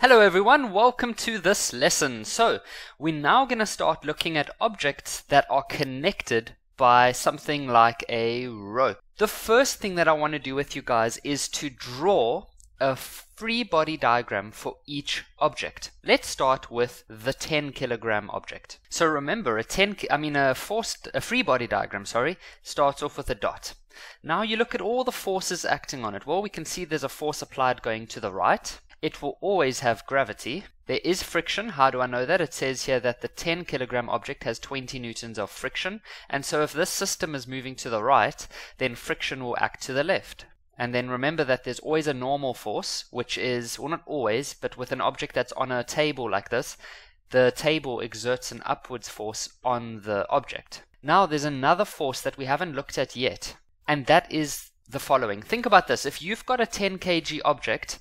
Hello everyone, welcome to this lesson. So we're now going to start looking at objects that are connected by something like a rope. The first thing that I want to do with you guys is to draw a free body diagram for each object. Let's start with the 10-kilogram object. So remember, a free body diagram, starts off with a dot. Now you look at all the forces acting on it. Well, we can see there's a force applied going to the right. It will always have gravity. There is friction. How do I know that? It says here that the 10-kilogram object has 20 newtons of friction. And so if this system is moving to the right, then friction will act to the left. And then remember that there's always a normal force, which is, well, not always, but with an object that's on a table like this, the table exerts an upwards force on the object. Now there's another force that we haven't looked at yet, and that is the following. Think about this. If you've got a 10 kg object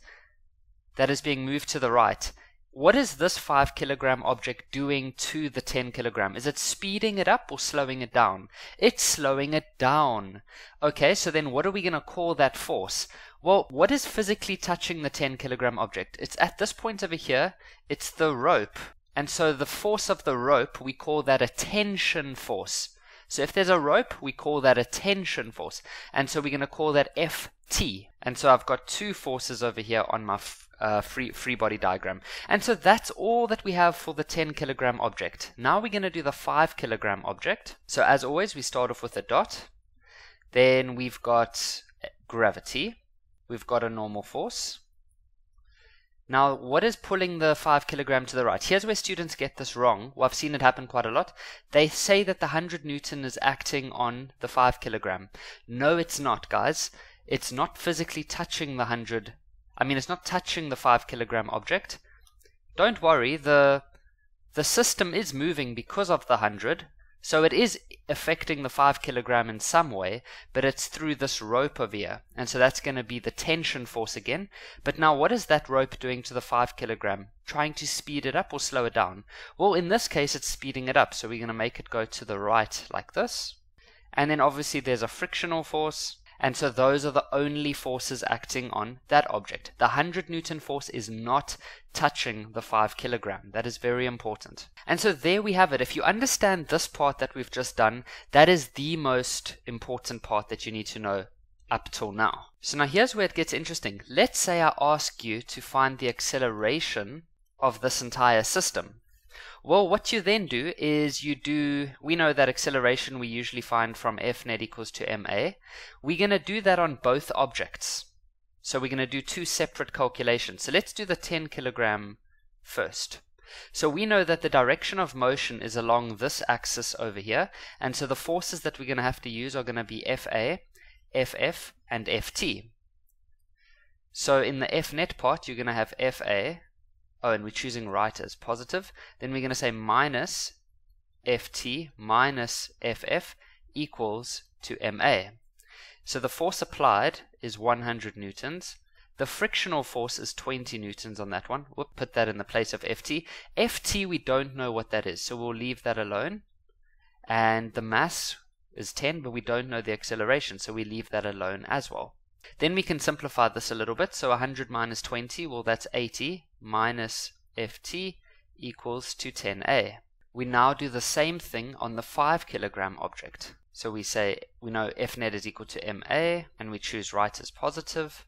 that is being moved to the right, what is this 5-kilogram object doing to the 10-kilogram? Is it speeding it up or slowing it down? It's slowing it down. Okay, so then what are we going to call that force? Well, what is physically touching the 10-kilogram object? It's at this point over here, it's the rope. And so the force of the rope, we call that a tension force. So if there's a rope, we call that a tension force. And so we're going to call that Ft. And so I've got two forces over here on my free body diagram. And so that's all that we have for the 10-kilogram object. Now we're going to do the 5-kilogram object. So as always, we start off with a dot. Then we've got gravity. We've got a normal force. Now, what is pulling the 5-kilogram to the right? Here's where students get this wrong. Well, I've seen it happen quite a lot. They say that the 100 Newton is acting on the 5-kilogram. No, it's not, guys. It's not physically touching the 100. I mean, it's not touching the 5-kilogram object. Don't worry. The system is moving because of the 100. So it is affecting the 5-kilogram in some way, but it's through this rope over here. And so that's going to be the tension force again. But now what is that rope doing to the 5-kilogram? Trying to speed it up or slow it down? Well, in this case, it's speeding it up. So we're going to make it go to the right like this. And then obviously there's a frictional force. And so those are the only forces acting on that object. The 100 Newton force is not touching the 5-kilogram. That is very important. And so there we have it. If you understand this part that we've just done, that is the most important part that you need to know up till now. So now here's where it gets interesting. Let's say I ask you to find the acceleration of this entire system. Well, what you then do is we know that acceleration we usually find from F net equals to ma. We're going to do that on both objects. So we're going to do two separate calculations. So let's do the 10-kilogram first. So we know that the direction of motion is along this axis over here. And so the forces that we're going to have to use are going to be Fa, Ff, and Ft. So in the F net part, you're going to have Fa. Oh, and we're choosing right as positive. Then we're going to say minus Ft minus Ff equals to Ma. So the force applied is 100 newtons. The frictional force is 20 newtons on that one. We'll put that in the place of Ft. Ft, we don't know what that is, so we'll leave that alone. And the mass is 10, but we don't know the acceleration, so we leave that alone as well. Then we can simplify this a little bit. So 100 minus 20, well, that's 80. Minus Ft equals to 10a. We now do the same thing on the 5-kilogram object. So we say we know F net is equal to ma, and we choose right as positive.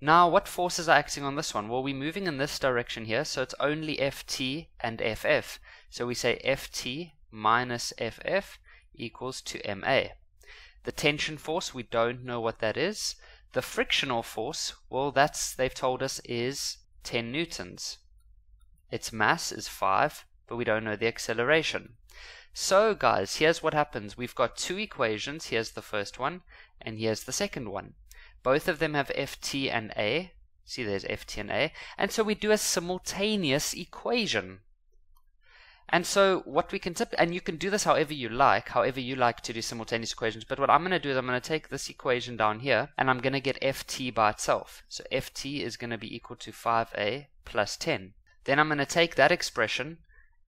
Now what forces are acting on this one? Well, we're moving in this direction here, so it's only Ft and Ff. So we say Ft minus Ff equals to ma. The tension force, we don't know what that is. The frictional force, well, that's, they've told us, is 10 newtons. Its mass is 5, but we don't know the acceleration. So guys, here's what happens. We've got two equations. Here's the first one, and here's the second one. Both of them have Ft and A. See, there's Ft and A. And so we do a simultaneous equation. And so what we can and you can do this however you like to do simultaneous equations. But what I'm going to do is I'm going to take this equation down here, and I'm going to get Ft by itself. So Ft is going to be equal to 5a plus 10. Then I'm going to take that expression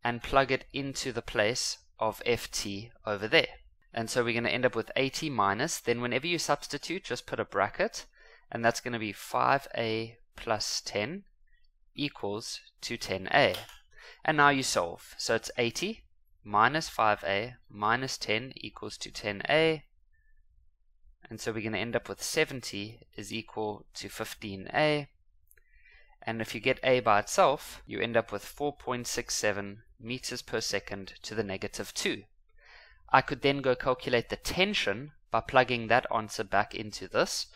and plug it into the place of Ft over there. And so we're going to end up with 80 minus. Then whenever you substitute, just put a bracket. And that's going to be 5a plus 10 equals 210a. And now you solve. So it's 80 minus 5a minus 10 equals 210a. And so we're going to end up with 70 is equal to 15a. And if you get a by itself, you end up with 4.67 meters per second to the negative 2. I could then go calculate the tension by plugging that answer back into this.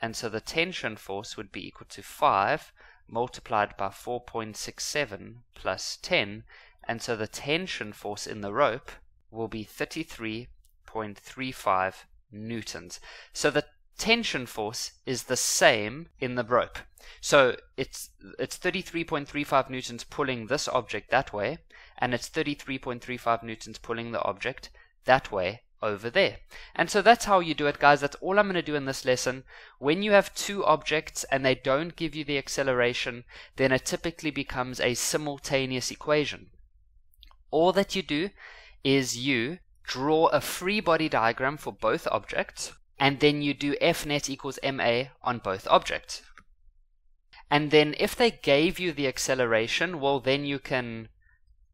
And so the tension force would be equal to 5 multiplied by 4.67 plus 10. And so the tension force in the rope will be 33.35 newtons. So the tension force is the same in the rope. So it's 33.35 newtons pulling this object that way, and it's 33.35 newtons pulling the object that way over there. And so that's how you do it, guys. That's all I'm going to do in this lesson. When you have two objects and they don't give you the acceleration, then it typically becomes a simultaneous equation. All that you do is you draw a free body diagram for both objects, and then you do F net equals MA on both objects. And then if they gave you the acceleration, well, then you can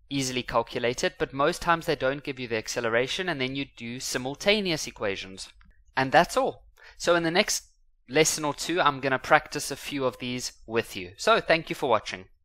easily calculate it, but most times they don't give you the acceleration, and then you do simultaneous equations. And that's all. So in the next lesson or two, I'm going to practice a few of these with you. So thank you for watching.